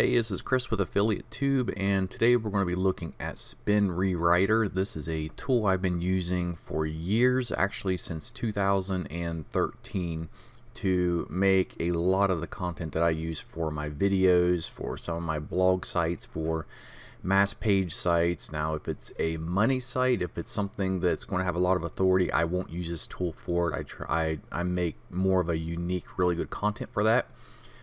Hey, this is Chris with Affiliate Tube, and today we're going to be looking at Spin Rewriter. This is a tool I've been using for years, actually since 2013, to make a lot of the content that I use for my videos, for some of my blog sites, for mass page sites. Now, if it's a money site, if it's something that's going to have a lot of authority, I won't use this tool for it. I make more of a unique, really good content for that.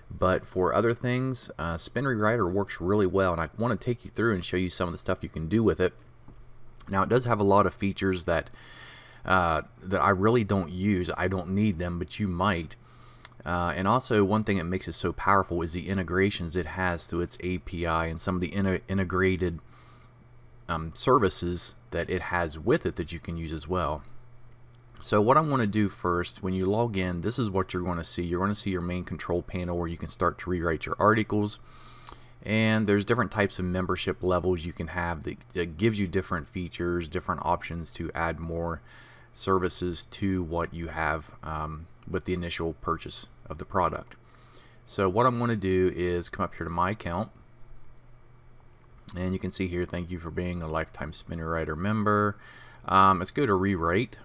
But for other things, Spin Rewriter works really well, and I want to take you through and show you some of the stuff you can do with it. Now, it does have a lot of features that I really don't use. I don't need them, but you might. And also, one thing that makes it so powerful is the integrations it has through its API and some of the integrated services that it has with it that you can use as well. So what I want to do first, when you log in, this is what you're going to see. You're going to see your main control panel where you can start to rewrite your articles. And there's different types of membership levels you can have that gives you different features, different options to add more services to what you have with the initial purchase of the product. So what I'm going to do is come up here to my account. And you can see here, thank you for being a lifetime Spin Rewriter member. Let's go to rewrite.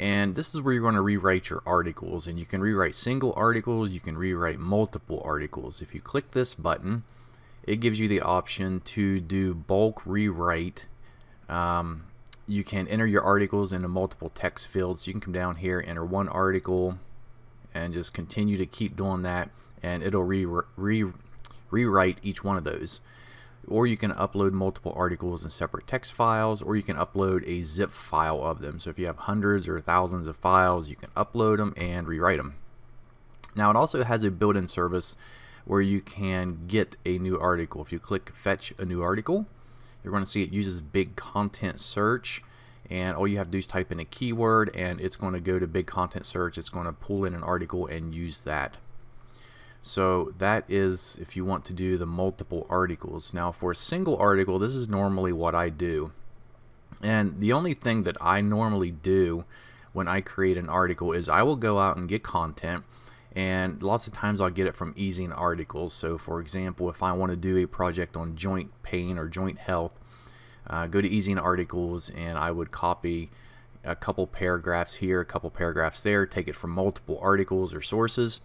And this is where you're going to rewrite your articles, and you can rewrite single articles, you can rewrite multiple articles. If you click this button, it gives you the option to do bulk rewrite. You can enter your articles into multiple text fields. You can come down here, enter one article, and just continue to keep doing that, and it'll rewrite each one of those. Or you can upload multiple articles in separate text files, or you can upload a zip file of them. So if you have hundreds or thousands of files, you can upload them and rewrite them. Now, it also has a built-in service where you can get a new article. If you click Fetch a New Article, you're going to see it uses Big Content Search, and all you have to do is type in a keyword, and it's going to go to Big Content Search. It's going to pull in an article and use that. So that is if you want to do the multiple articles. Now, for a single article, this is normally what I do. And the only thing that I normally do when I create an article is I will go out and get content, and lots of times I'll get it from Ezine articles. So for example, if I want to do a project on joint pain or joint health, go to Ezine articles, and I would copy a couple paragraphs here, a couple paragraphs there, take it from multiple articles or sources.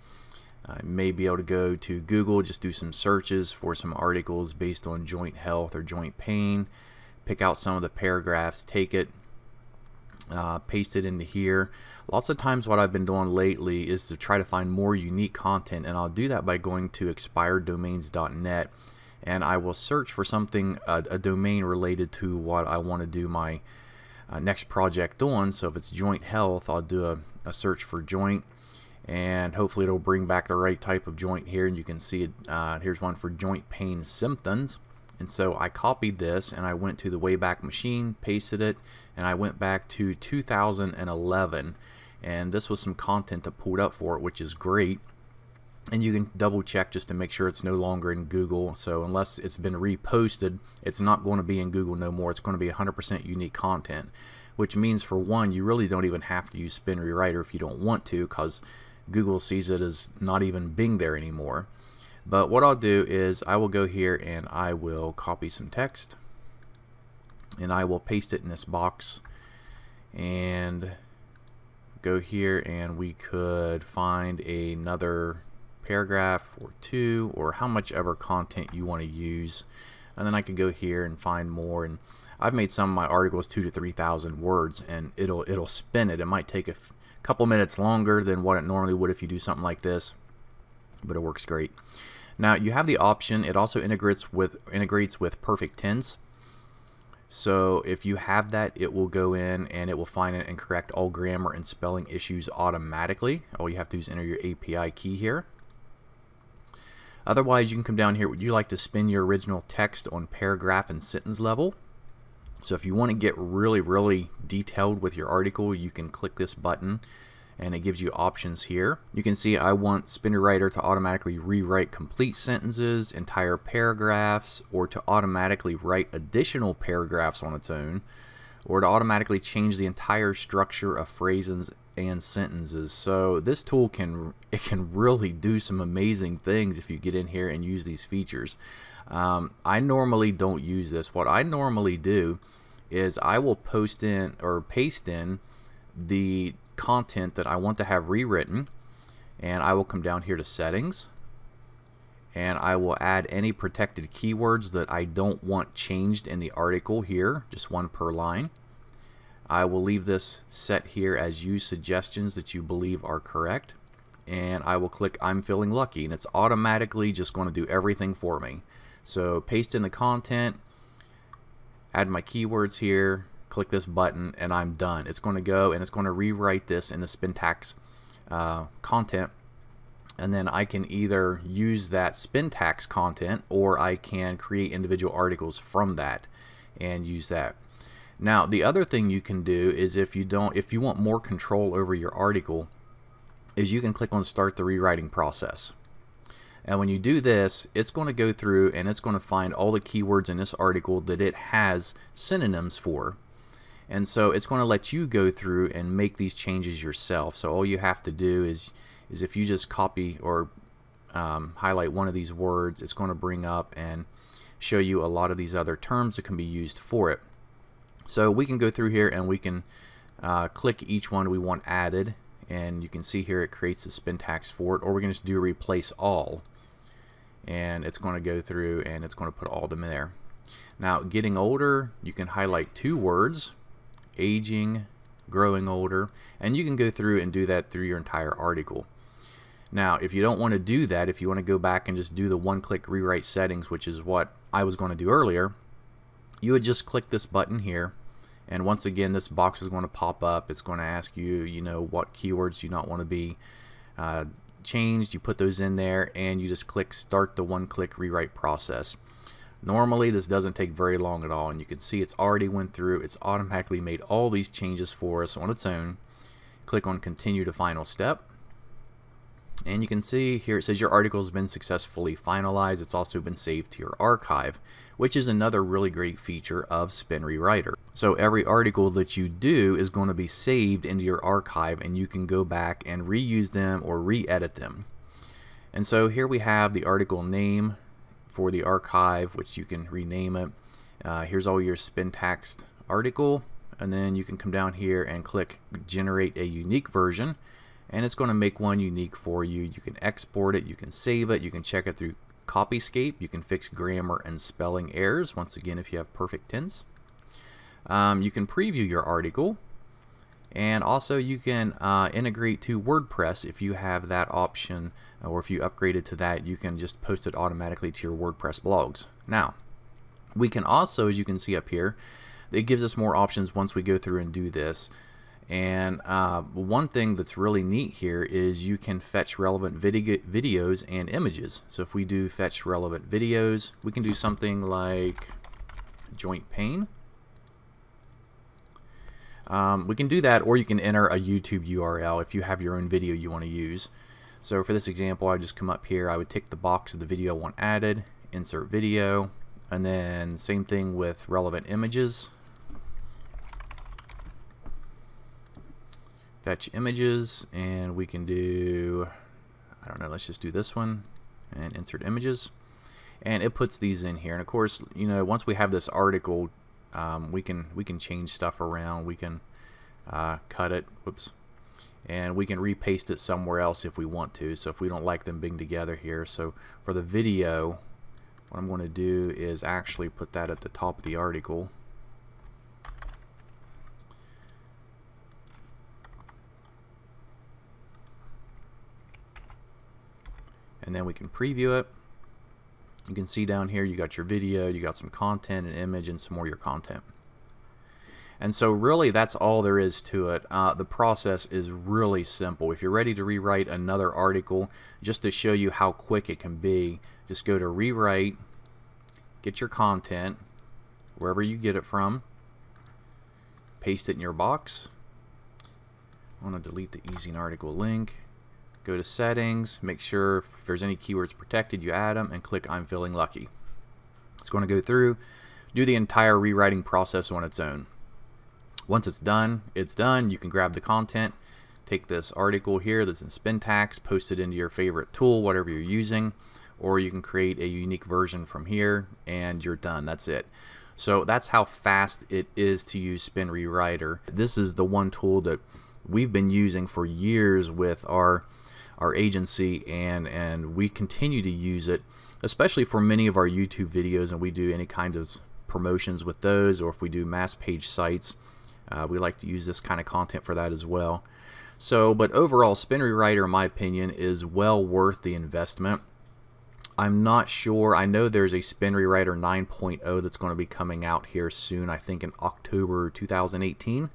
I may be able to go to Google, just do some searches for some articles based on joint health or joint pain, pick out some of the paragraphs, take it, paste it into here. Lots of times what I've been doing lately is to try to find more unique content, and I'll do that by going to expireddomains.net, and I will search for something, a domain related to what I want to do my next project on. So if it's joint health, I'll do a search for joint, and hopefully it'll bring back the right type of joint here. And you can see it, here's one for joint pain symptoms. And so I copied this, and I went to the Wayback Machine, pasted it, and I went back to 2011, and this was some content that pulled up for it, which is great. And you can double check just to make sure it's no longer in Google. So unless it's been reposted, it's not going to be in Google no more. It's going to be 100% unique content, which means, for one, you really don't even have to use Spin Rewriter if you don't want to, because Google sees it as not even being there anymore. But what I'll do is I will go here, and I will copy some text, and I will paste it in this box, and go here, and we could find another paragraph or two, or how much ever content you want to use. And then I could go here and find more, and I've made some of my articles 2,000 to 3,000 words, and it'll spin it. It might take a couple minutes longer than what it normally would if you do something like this, but it works great. Now, you have the option. It also integrates with Perfect Tense. So if you have that, it will go in and it will find it and correct all grammar and spelling issues automatically. All you have to do is enter your API key here. Otherwise, you can come down here. Would you like to spin your original text on paragraph and sentence level? So if you want to get really, really detailed with your article, you can click this button, and it gives you options here. You can see I want Spin Rewriter to automatically rewrite complete sentences, entire paragraphs, or to automatically write additional paragraphs on its own, or to automatically change the entire structure of phrases and sentences. So this tool can really do some amazing things if you get in here and use these features. I normally don't use this. What I normally do is I will post in or paste in the content that I want to have rewritten, and I will come down here to settings, and I will add any protected keywords that I don't want changed in the article here, just one per line. I will leave this set here as use suggestions that you believe are correct, and I will click I'm feeling lucky, and it's automatically just going to do everything for me. So paste in the content, add my keywords here, click this button, and I'm done. It's going to go and it's going to rewrite this in the Spintax content, and then I can either use that Spintax content or I can create individual articles from that and use that. Now the other thing you can do is if you want more control over your article is you can click on start the rewriting process. And when you do this, it's going to go through and it's going to find all the keywords in this article that it has synonyms for. And so it's going to let you go through and make these changes yourself. So all you have to do is if you just copy or highlight one of these words, it's going to bring up and show you a lot of these other terms that can be used for it. So we can go through here and we can click each one we want added, and you can see here it creates the Spintax for it, or we can just do replace all, and it's going to go through and it's going to put all of them in there. Now getting older, you can highlight two words, aging, growing older, and you can go through and do that through your entire article. Now if you don't want to do that, if you want to go back and just do the one-click rewrite settings, which is what I was going to do earlier, you would just click this button here, and once again this box is going to pop up. It's going to ask you, you know, what keywords do not want to be changed. You put those in there and you just click start the one-click rewrite process. Normally this doesn't take very long at all, and you can see it's already went through, it's automatically made all these changes for us on its own. Click on continue to final step, and you can see here it says your article has been successfully finalized. It's also been saved to your archive, which is another really great feature of Spin Rewriter. So every article that you do is going to be saved into your archive, and you can go back and reuse them or re-edit them. And so here we have the article name for the archive, which you can rename it. Here's all your Spintax article, and then you can come down here and click generate a unique version, and it's going to make one unique for you. You can export it, you can save it, you can check it through Copyscape, you can fix grammar and spelling errors, once again if you have perfect tense. You can preview your article, and also you can integrate to WordPress if you have that option, or if you upgraded to that you can just post it automatically to your WordPress blogs. Now we can also, as you can see up here, it gives us more options once we go through and do this. And one thing that's really neat here is you can fetch relevant videos and images. So if we do fetch relevant videos, we can do something like joint pain. We can do that, or you can enter a YouTube URL if you have your own video you want to use. So for this example, I just come up here, I would tick the box of the video I want added, insert video, and then same thing with relevant images, fetch images, and we can do, I don't know, let's just do this one and insert images, and it puts these in here. And of course, you know, once we have this article, we can change stuff around, we can cut it, whoops, and we can repaste it somewhere else if we want to. So if we don't like them being together here, so for the video, what I'm going to do is actually put that at the top of the article, and then we can preview it. You can see down here you got your video, you got some content, an image, and some more of your content. And so really that's all there is to it. The process is really simple. If you're ready to rewrite another article, just to show you how quick it can be, just go to rewrite, get your content wherever you get it from, paste it in your box. I want to delete the Ezine article link. Go to settings, make sure if there's any keywords protected you add them, and click I'm feeling lucky. It's going to go through, do the entire rewriting process on its own. Once it's done, you can grab the content, take this article here that's in Spintax, post it into your favorite tool, whatever you're using, or you can create a unique version from here and you're done. That's it. So that's how fast it is to use Spin Rewriter. This is the one tool that we've been using for years with our agency, and we continue to use it, especially for many of our YouTube videos, and we do any kind of promotions with those, or if we do mass page sites, we like to use this kind of content for that as well. So, but overall, Spin Rewriter, in my opinion, is well worth the investment. I'm not sure. I know there's a Spin Rewriter 9.0 that's going to be coming out here soon, I think in October 2018.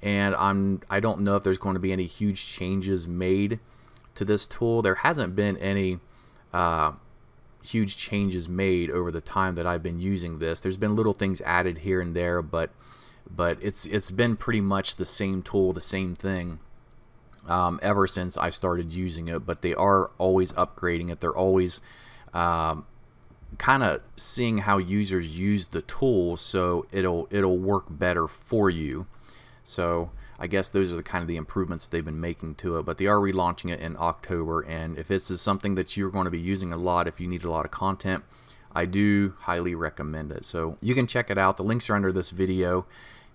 And I don't know if there's going to be any huge changes made to this tool. There hasn't been any huge changes made over the time that I've been using this. There's been little things added here and there, but it's been pretty much the same tool, the same thing ever since I started using it. But they are always upgrading it. They're always kind of seeing how users use the tool, so it'll work better for you. So I guess those are the kind of the improvements they've been making to it, but they are relaunching it in October. And if this is something that you're going to be using a lot, if you need a lot of content, I do highly recommend it. So you can check it out. The links are under this video,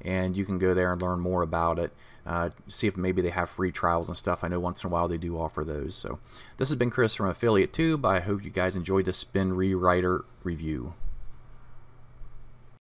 and you can go there and learn more about it. See if maybe they have free trials and stuff. I know once in a while they do offer those. So this has been Chris from Affiliate Tube. I hope you guys enjoyed this Spin Rewriter review.